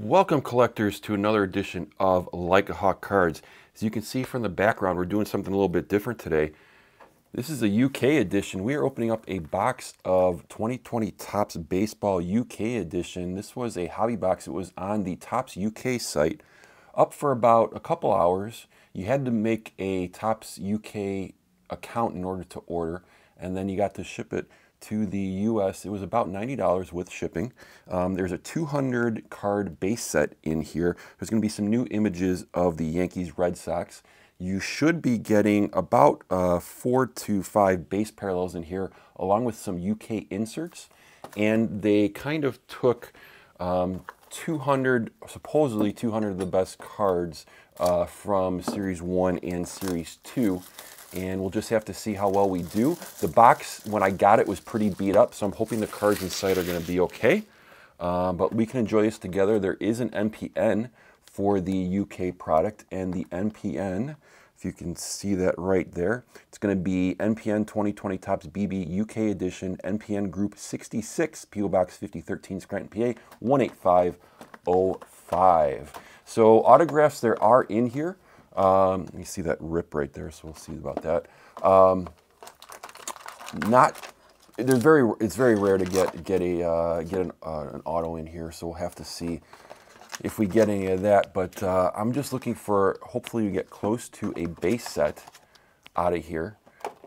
Welcome collectors to another edition of Like a Hawk Cards. As you can see from the background, we're doing something a little bit different today. This is a UK edition. We are opening up a box of 2020 Topps Baseball UK edition. This was a hobby box. It was on the Topps UK site. Up for about a couple hours. You had to make a Topps UK account in order to order, and then you got to ship it to the US. It was about $90 with shipping. There's a 200 card base set in here. There's going to be some new images of the Yankees, Red Sox. You should be getting about 4 to 5 base parallels in here, along with some UK inserts. And they kind of took 200 of the best cards from Series 1 and Series 2. And we'll just have to see how well we do. The box, when I got it, was pretty beat up, so I'm hoping the cards inside are going to be okay. But we can enjoy this together. There is an MPN for the UK product, and the MPN, if you can see that right there, it's going to be MPN 2020 Topps BB UK Edition, MPN Group 66, PO Box 5013, Scranton, PA 18505. So autographs there are in here. You see that rip right there, so we'll see about that. It's very rare to get an auto in here, so we'll have to see if we get any of that. But I'm just looking for, hopefully we get close to a base set out of here,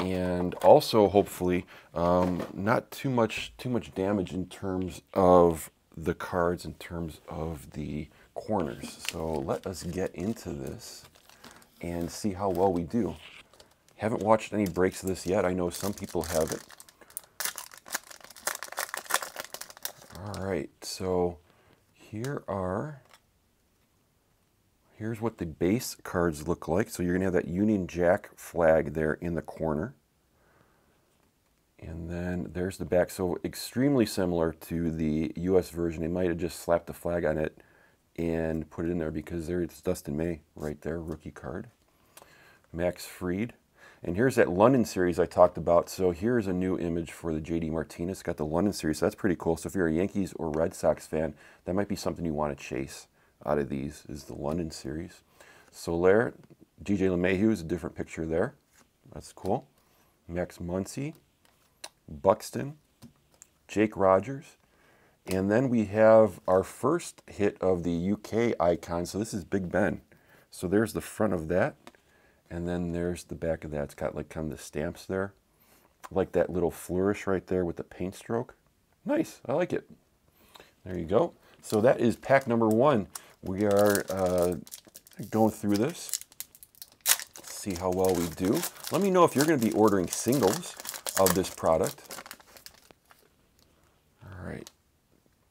and also hopefully not too much damage in terms of the cards, in terms of the corners. So let us get into this and see how well we do. Haven't watched any breaks of this yet. I know some people haven't. All right, so here's what the base cards look like. So you're gonna have that Union Jack flag there in the corner. And then there's the back. So extremely similar to the US version. They might have just slapped the flag on it and put it in there, because there it's Dustin May right there, rookie card. Max Fried. And here's that London Series I talked about. So here's a new image for the JD Martinez. Got the London Series, so that's pretty cool. So if you're a Yankees or Red Sox fan, that might be something you want to chase out of these, is the London Series. Soler, DJ LeMahieu is a different picture there. That's cool. Max Muncy, Buxton, Jake Rogers. And then we have our first hit of the UK icon. So this is Big Ben. So there's the front of that. And then there's the back of that. It's got like kind of the stamps there. Like that little flourish right there with the paint stroke. Nice, I like it. There you go. So that is pack number one. We are going through this. Let's see how well we do. Let me know if you're gonna be ordering singles of this product. All right.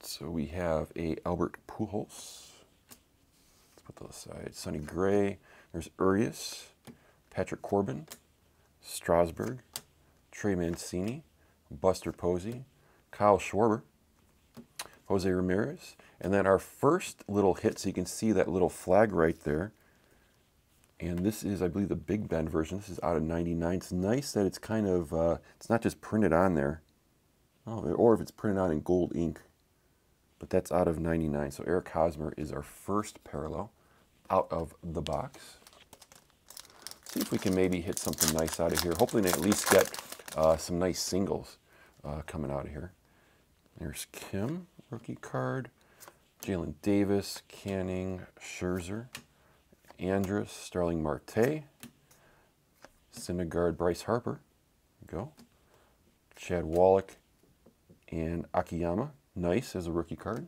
So we have a Albert Pujols, let's put those aside, Sonny Gray, there's Urias, Patrick Corbin, Strasburg, Trey Mancini, Buster Posey, Kyle Schwarber, Jose Ramirez, and then our first little hit, so you can see that little flag right there, and this is, I believe, the Big Ben version. This is out of 99, it's nice that it's kind of, it's not just printed on there, or if it's printed on in gold ink. But that's out of 99. So Eric Hosmer is our first parallel out of the box. See if we can maybe hit something nice out of here. Hopefully they at least get some nice singles coming out of here. There's Kim, rookie card. Jalen Davis, Canning, Scherzer, Andrus, Starling Marte, Syndergaard, Bryce Harper. There you go. Chad Wallach and Akiyama. Nice as a rookie card.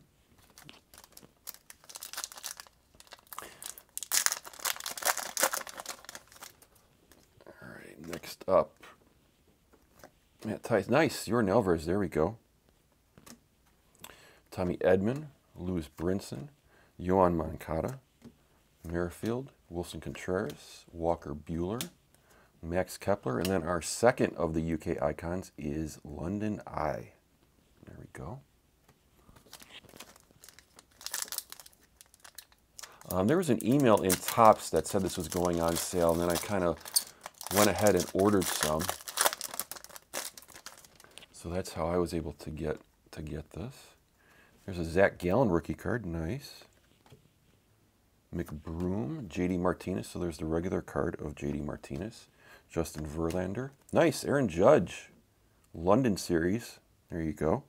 All right, next up. Matt Tice, nice, Jordan Alvarez, there we go. Tommy Edman, Lewis Brinson, Yohan Moncada, Merrifield, Wilson Contreras, Walker Buehler, Max Kepler, and then our second of the UK icons is London Eye. There we go. There was an email in Topps that said this was going on sale, and then I kind of went ahead and ordered some. So that's how I was able to get this. There's a Zach Gallen rookie card, nice. McBroom, JD Martinez. So there's the regular card of JD Martinez. Justin Verlander. Nice, Aaron Judge. London Series. There you go.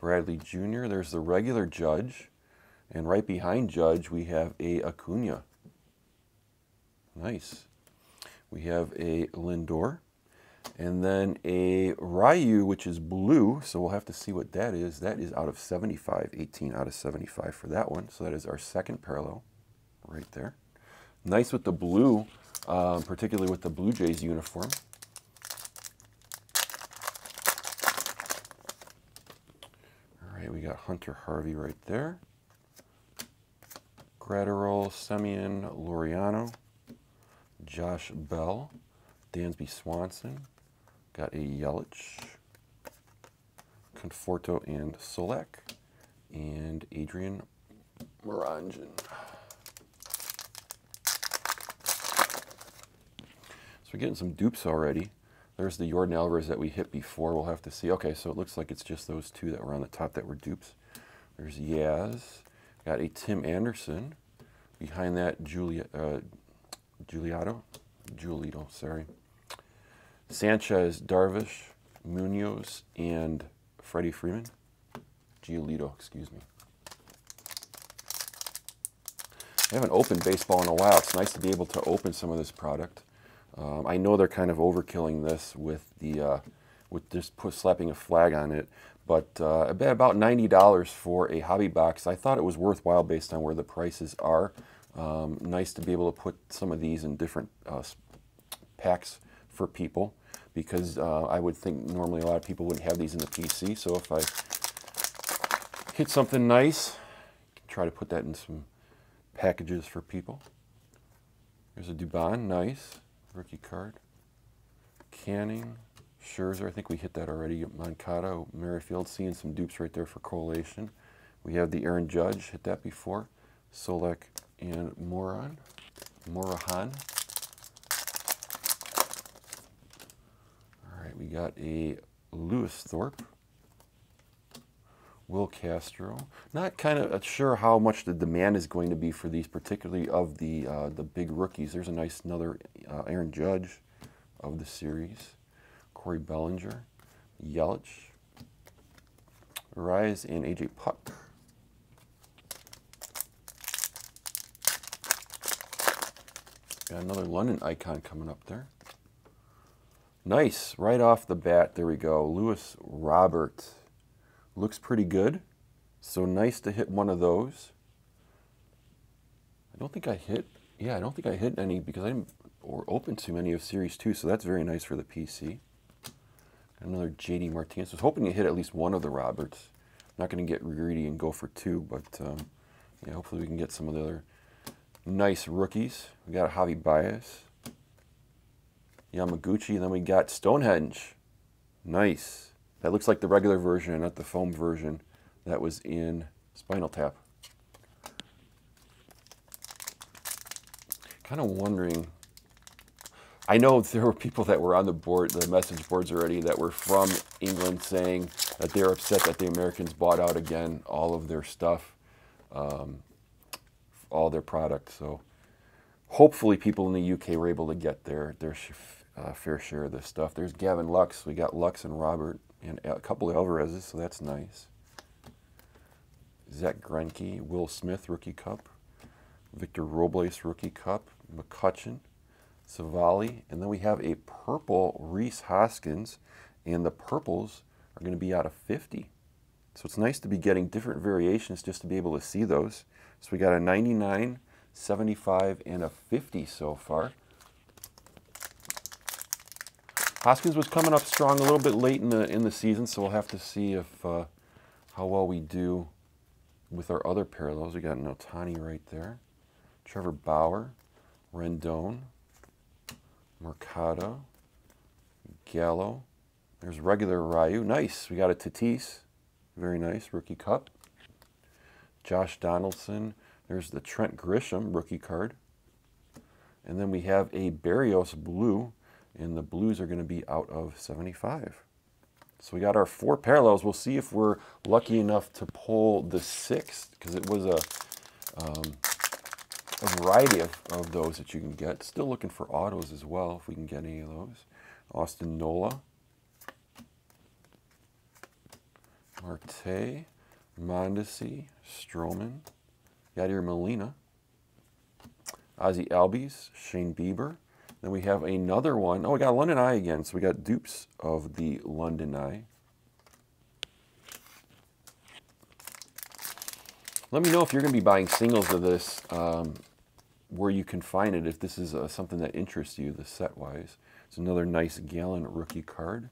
Bradley Jr. There's the regular Judge. And right behind Judge, we have a Acuna. Nice. We have a Lindor. And then a Ryu, which is blue. So we'll have to see what that is. That is out of 75. 18 out of 75 for that one. So that is our second parallel right there. Nice with the blue, particularly with the Blue Jays uniform. All right, we got Hunter Harvey right there. Gratterall, Semien, Laureano, Josh Bell, Dansby Swanson. Got a Yelich, Conforto and Solak, and Adrian Moranjan. So we're getting some dupes already. There's the Jordan Alvarez that we hit before. We'll have to see. Okay, so it looks like it's just those two that were on the top that were dupes. There's Yaz. Got a Tim Anderson. Behind that, Giolito. Sanchez, Darvish, Munoz, and Freddie Freeman. Giolito, excuse me. I haven't opened baseball in a while. It's nice to be able to open some of this product. I know they're kind of overkilling this with the with just slapping a flag on it, but I bet about $90 for a hobby box. I thought it was worthwhile based on where the prices are. Nice to be able to put some of these in different packs for people, because I would think normally a lot of people wouldn't have these in the PC. So if I hit something nice, try to put that in some packages for people. There's a Dubon, nice. Rookie card. Canning, Scherzer, I think we hit that already. Moncada, Merrifield, seeing some dupes right there for collation. We have the Aaron Judge, hit that before. Solak and Morahan. All right, we got a Lewis Thorpe. Will Castro. Not kind of sure how much the demand is going to be for these, particularly of the big rookies. There's a nice another Aaron Judge of the series. Corey Bellinger, Yelich, Rise, and AJ Puck. Got another London icon coming up there. Nice, right off the bat, there we go. Luis Robert. Looks pretty good, so nice to hit one of those. I don't think I hit any because I didn't or open too many of Series 2, so that's very nice for the PC. Another JD Martinez. I was hoping to hit at least one of the Roberts. I'm not going to get greedy and go for two, but yeah, hopefully we can get some of the other nice rookies. We got a Javi Baez, Yamaguchi, and then we got Stonehenge. Nice. That looks like the regular version and not the foam version that was in Spinal Tap. Kind of wondering, I know there were people that were on the board, the message boards already, that were from England saying that they're upset that the Americans bought out again all of their stuff, all their products. So hopefully people in the UK were able to get their fair share of this stuff. There's Gavin Lux. We got Lux and Robert, and a couple of Alvarez's, so that's nice. Zach Greinke, Will Smith, Rookie Cup, Victor Robles, Rookie Cup, McCutchen, Savali, and then we have a purple Reese Hoskins, and the purples are going to be out of 50. So it's nice to be getting different variations just to be able to see those. So we got a 99, 75, and a 50 so far. Hoskins was coming up strong a little bit late in the season, so we'll have to see if how well we do with our other parallels. We got an Ohtani right there, Trevor Bauer, Rendon, Mercado, Gallo. There's regular Ryu. Nice. We got a Tatis. Very nice. Rookie Cup. Josh Donaldson. There's the Trent Grisham rookie card. And then we have a Berrios blue. And the blues are going to be out of 75. So we got our four parallels. We'll see if we're lucky enough to pull the sixth, because it was a a variety of those that you can get. Still looking for autos as well, if we can get any of those. Austin Nola, Marte, Mondesi, Stroman, Yadier Molina, Ozzy Albies, Shane Bieber. Then we have another one. Oh, we got London Eye again, so we got dupes of the London Eye. Let me know if you're going to be buying singles of this, where you can find it, if this is something that interests you, the set-wise. It's another nice Gallon rookie card,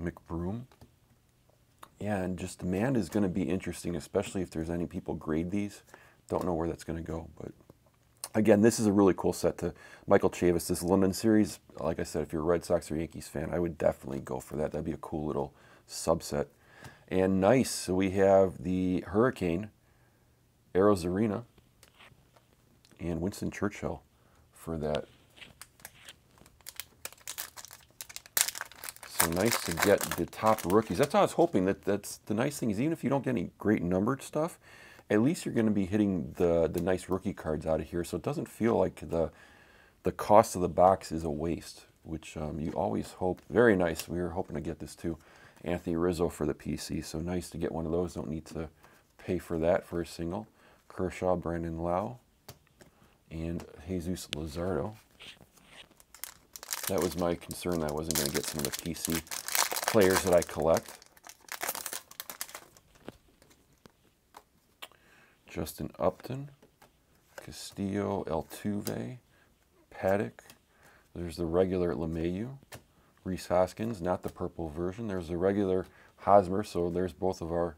McBroom. Yeah, and just demand is going to be interesting, especially if there's any people grade these. Don't know where that's going to go, but again, this is a really cool set to Michael Chavis. This London Series, like I said, if you're a Red Sox or Yankees fan, I would definitely go for that. That'd be a cool little subset. And nice, so we have the Hurricane Arozarena and Winston Churchill for that. So nice to get the top rookies. That's how I was hoping. That's the nice thing is, even if you don't get any great numbered stuff, at least you're going to be hitting the nice rookie cards out of here. So it doesn't feel like the cost of the box is a waste, which you always hope. Very nice. We were hoping to get this too. Anthony Rizzo for the PC. So nice to get one of those. Don't need to pay for that for a single. Kershaw, Brandon Lau, and Jesus Luzardo. That was my concern, that I wasn't going to get some of the PC players that I collect. Justin Upton, Castillo, Altuve, Paddock. There's the regular LeMahieu, Reese Hoskins, not the purple version. There's the regular Hosmer, so there's both of our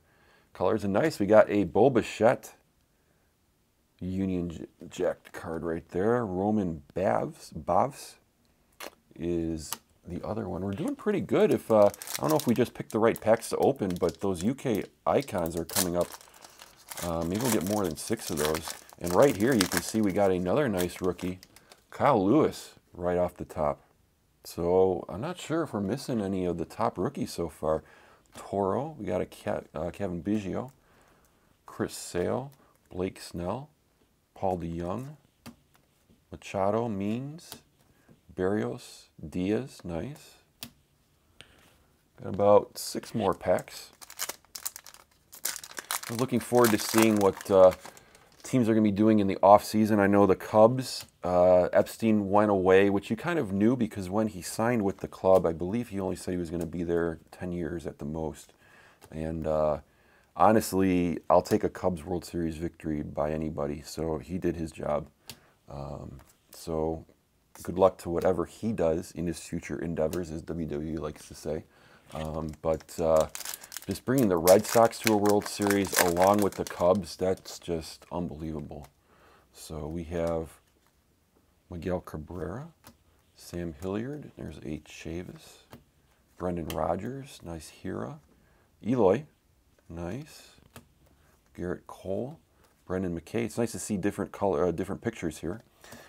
colors. And nice, we got a Bo Bichette Union Jack card right there. Roman Bavs is the other one. We're doing pretty good. If I don't know if we just picked the right packs to open, but those UK Icons are coming up. Maybe we'll get more than 6 of those. And right here you can see we got another nice rookie, Kyle Lewis, right off the top. So I'm not sure if we're missing any of the top rookies so far. Toro, we got a Kevin Biggio, Chris Sale, Blake Snell, Paul DeYoung, Machado, Means, Berrios, Diaz, nice. Got about 6 more packs. I'm looking forward to seeing what teams are going to be doing in the offseason. I know the Cubs, Epstein went away, which you kind of knew because when he signed with the club, I believe he only said he was going to be there 10 years at the most. And honestly, I'll take a Cubs World Series victory by anybody. So he did his job. So good luck to whatever he does in his future endeavors, as WWE likes to say. Just bringing the Red Sox to a World Series along with the Cubs, that's just unbelievable. So we have Miguel Cabrera, Sam Hilliard, there's H. Chavis, Brendan Rodgers, nice Hira, Eloy, nice, Garrett Cole, Brendan McKay. It's nice to see different color, different pictures here.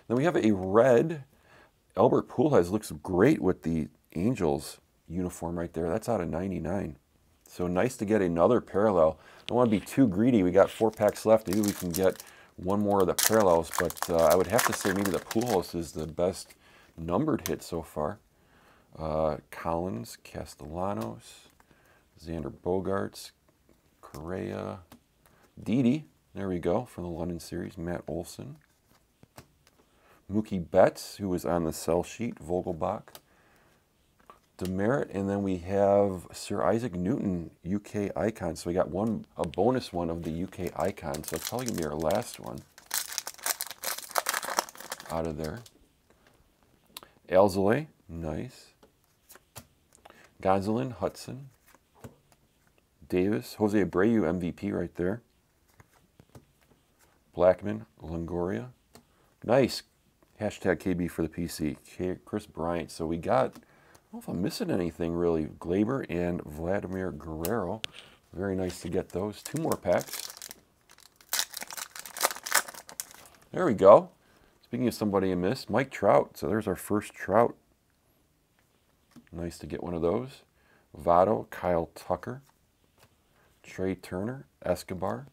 Then we have a red Albert Pujols, looks great with the Angels uniform right there. That's out of 99. So nice to get another parallel. Don't want to be too greedy. We got 4 packs left. Maybe we can get one more of the parallels, but I would have to say maybe the Pujols is the best numbered hit so far. Collins, Castellanos, Xander Bogaerts, Correa, Didi. There we go, from the London Series. Matt Olson, Mookie Betts, who was on the sell sheet, Vogelbach, Demerit, and then we have Sir Isaac Newton, UK Icon. So we got a bonus one of the UK Icon. So it's probably going to be our last one out of there. Alzolay, nice. Gonzalez, Hudson, Davis, Jose Abreu, MVP right there. Blackman, Longoria, nice. Hashtag KB for the PC. Chris Bryant. So we got, I don't know if I'm missing anything really. Glaber and Vladimir Guerrero. Very nice to get those. 2 more packs. There we go. Speaking of somebody I missed, Mike Trout. So there's our first Trout. Nice to get one of those. Votto, Kyle Tucker, Trey Turner, Escobar,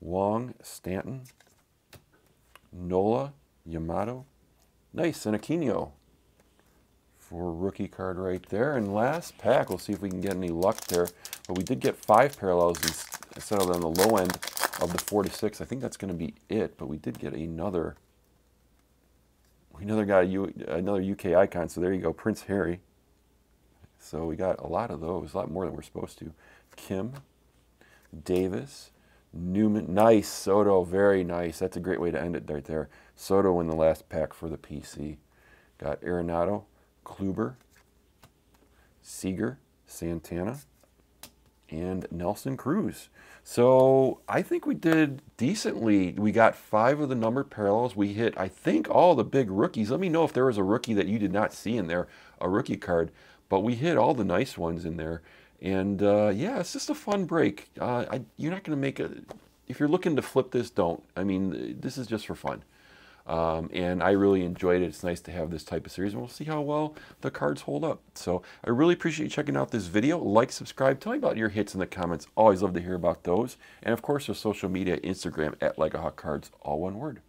Wong, Stanton, Nola, Yamato. Nice, and Aquino for rookie card right there. And last pack, we'll see if we can get any luck there. But we did get 5 parallels and settled on the low end of the 4 to 6. I think that's going to be it, but we did get another. We got another UK icon, so there you go, Prince Harry. So we got a lot of those, a lot more than we're supposed to. Kim, Davis, Newman, nice, Soto, very nice. That's a great way to end it right there. Soto in the last pack for the PC. Got Arenado, Kluber, Seager, Santana, and Nelson Cruz. So I think we did decently. We got 5 of the numbered parallels. We hit, I think, all the big rookies. Let me know if there was a rookie that you did not see in there, a rookie card. But we hit all the nice ones in there. And yeah, it's just a fun break. You're not going to make a, if you're looking to flip this, don't. I mean, this is just for fun. And I really enjoyed it. It's nice to have this type of series, and we'll see how well the cards hold up. So I really appreciate you checking out this video. Like, subscribe, tell me about your hits in the comments. Always love to hear about those. And of course, our social media, Instagram at Like a Hawk Cards, all one word.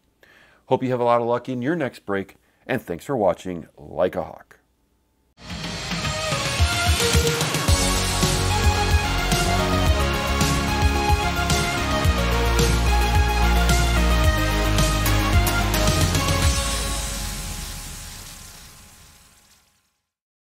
Hope you have a lot of luck in your next break, and thanks for watching Like a Hawk.